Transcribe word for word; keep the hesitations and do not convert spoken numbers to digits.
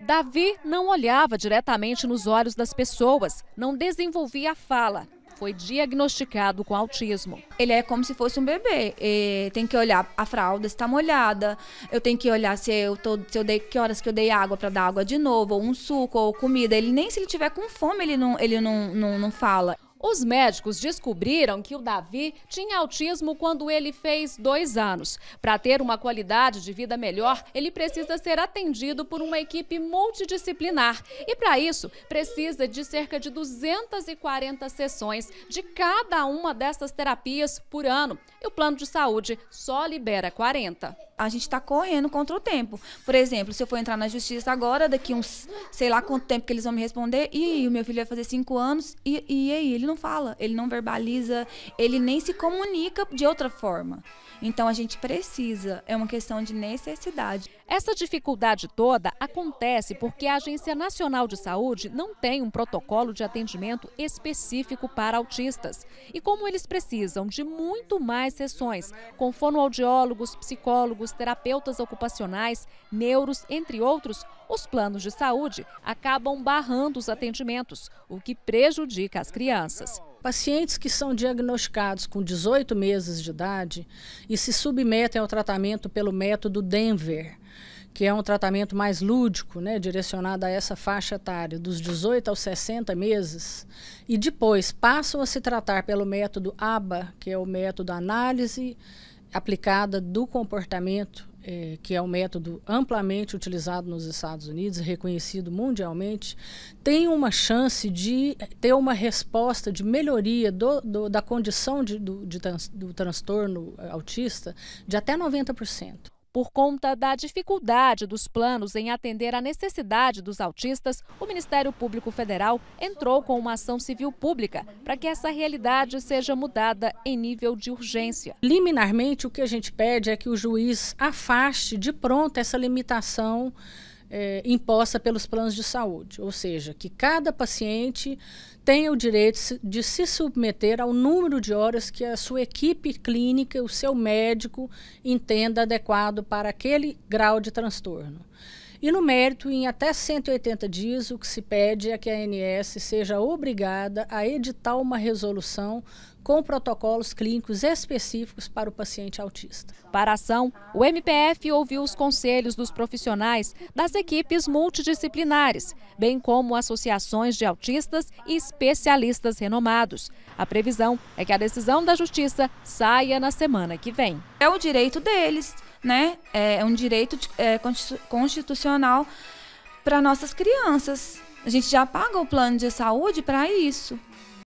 Davi não olhava diretamente nos olhos das pessoas, não desenvolvia a fala. Foi diagnosticado com autismo. Ele é como se fosse um bebê. E tem que olhar a fralda se está molhada, eu tenho que olhar se eu, tô, se eu dei, que horas que eu dei água para dar água de novo, ou um suco, ou comida. Ele nem se ele tiver com fome, ele não, ele não, não, não fala. Os médicos descobriram que o Davi tinha autismo quando ele fez dois anos. Para ter uma qualidade de vida melhor, ele precisa ser atendido por uma equipe multidisciplinar. E para isso, precisa de cerca de duzentas e quarenta sessões de cada uma dessas terapias por ano. E o plano de saúde só libera quarenta. A gente está correndo contra o tempo. Por exemplo, se eu for entrar na justiça agora, daqui uns, sei lá quanto tempo que eles vão me responder, e o meu filho vai fazer cinco anos, e, e aí ele não fala, ele não verbaliza, ele nem se comunica de outra forma. Então a gente precisa, é uma questão de necessidade. Essa dificuldade toda acontece porque a Agência Nacional de Saúde não tem um protocolo de atendimento específico para autistas. E como eles precisam de muito mais sessões, com fonoaudiólogos, psicólogos, terapeutas ocupacionais, neuros, entre outros, os planos de saúde acabam barrando os atendimentos, o que prejudica as crianças. Pacientes que são diagnosticados com dezoito meses de idade e se submetem ao tratamento pelo método Denver, que é um tratamento mais lúdico, né, direcionado a essa faixa etária, dos dezoito aos sessenta meses, e depois passam a se tratar pelo método A B A, que é o método análise aplicada do comportamento, eh, que é um método amplamente utilizado nos Estados Unidos, reconhecido mundialmente, tem uma chance de ter uma resposta de melhoria do, do, da condição de, do, de trans, do transtorno autista de até noventa por cento. Por conta da dificuldade dos planos em atender à necessidade dos autistas, o Ministério Público Federal entrou com uma ação civil pública para que essa realidade seja mudada em nível de urgência. Liminarmente, o que a gente pede é que o juiz afaste de pronto essa limitação É, imposta pelos planos de saúde, ou seja, que cada paciente tenha o direito de se submeter ao número de horas que a sua equipe clínica, o seu médico, entenda adequado para aquele grau de transtorno. E no mérito, em até cento e oitenta dias, o que se pede é que a ANS seja obrigada a editar uma resolução com protocolos clínicos específicos para o paciente autista. Para a ação, o M P F ouviu os conselhos dos profissionais das equipes multidisciplinares, bem como associações de autistas e especialistas renomados. A previsão é que a decisão da Justiça saia na semana que vem. É o direito deles, né? É um direito é, constitucional para nossas crianças. A gente já paga o plano de saúde para isso.